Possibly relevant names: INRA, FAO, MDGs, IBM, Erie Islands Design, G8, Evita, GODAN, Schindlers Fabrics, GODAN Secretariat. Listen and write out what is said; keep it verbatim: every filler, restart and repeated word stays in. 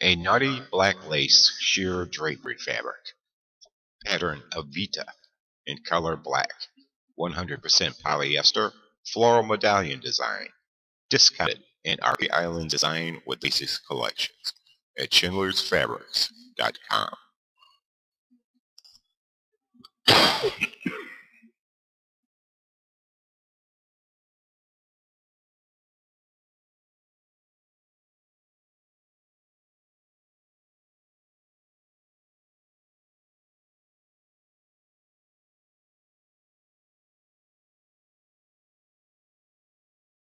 A knotty black lace sheer drapery fabric. Pattern Evita in color black. one hundred percent polyester. Floral medallion design. Discounted in Erie Islands Design with latest collections at Schindlers Fabrics dot com.